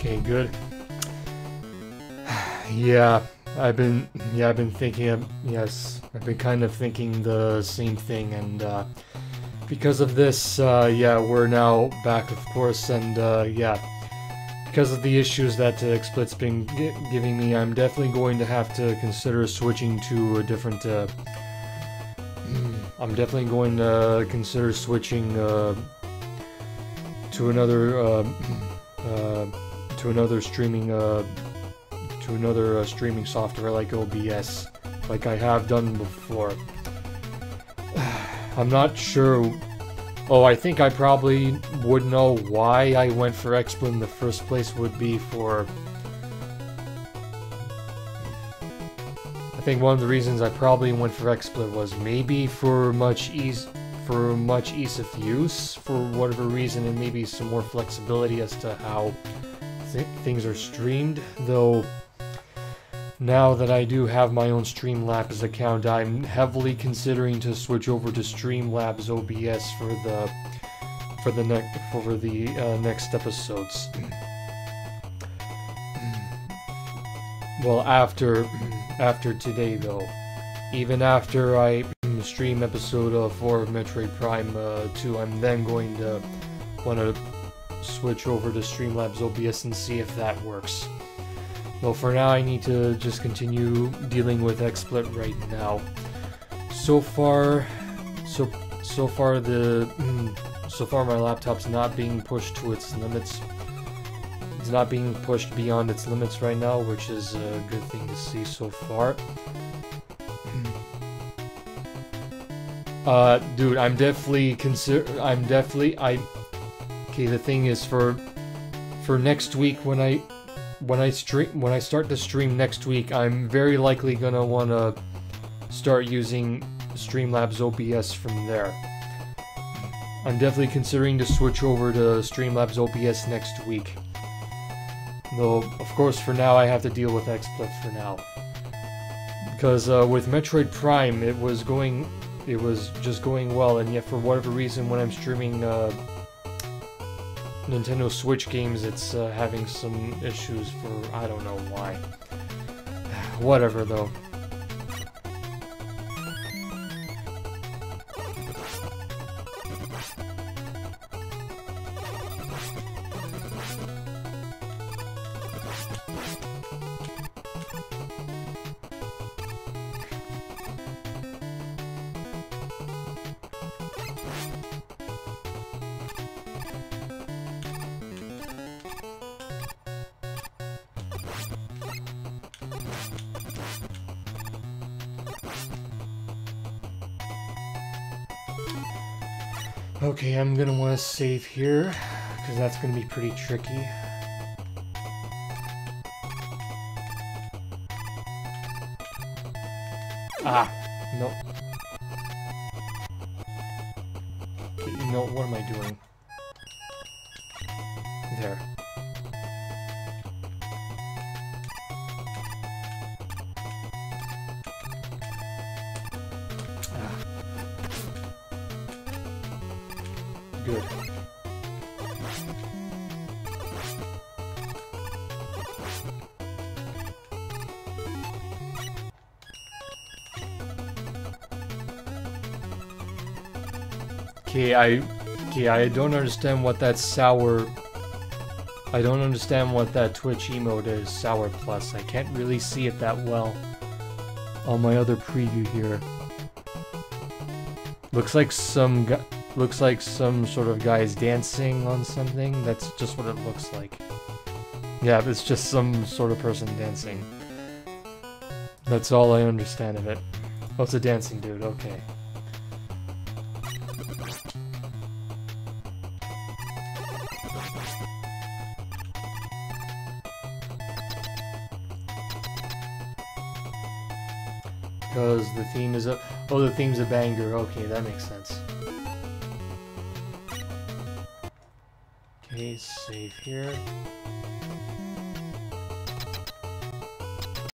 Okay, good. Yeah, I've been thinking of, yes, I've been kind of thinking the same thing, and because of this, yeah, we're now back, of course, and yeah, because of the issues that XSplit's been giving me, I'm definitely going to have to consider switching to a different, I'm definitely going to consider switching to another streaming software like OBS, like I have done before. I'm not sure. Oh, I think I probably would know why I went for XSplit in the first place. Would be for, I think one of the reasons I probably went for XSplit was maybe for much ease of use, for whatever reason, and maybe some more flexibility as to how things are streamed. Though, now that I do have my own Streamlabs account, I'm heavily considering to switch over to Streamlabs OBS for the next episodes. Well, after today though, even after I stream episode 4 of Metroid Prime 2, I'm then going to want to switch over to Streamlabs OBS and see if that works. Well, for now, I need to just continue dealing with XSplit right now. So far, my laptop's not being pushed to its limits. It's not being pushed beyond its limits right now, which is a good thing to see so far. Dude, Okay, the thing is, for next week when I start to stream next week, I'm very likely gonna wanna start using Streamlabs OBS from there. I'm definitely considering to switch over to Streamlabs OBS next week. Though, of course, for now I have to deal with XSplit for now. Because with Metroid Prime, it was just going well, and yet for whatever reason, when I'm streaming Nintendo Switch games, it's having some issues for, I don't know why. Whatever, though. Okay, I'm gonna want to save here, because that's gonna be pretty tricky. Ah, nope. Okay, no, what am I doing? There. Good. Okay, I don't understand what that I don't understand what that Twitch emote is, Sour Plus. I can't really see it that well on my other preview here. Looks like some sort of guy's dancing on something. That's just what it looks like. Yeah, it's just some sort of person dancing. That's all I understand of it. Oh, it's a dancing dude, okay. Because the theme is a... Oh, the theme's a banger. Okay, that makes sense. Save here.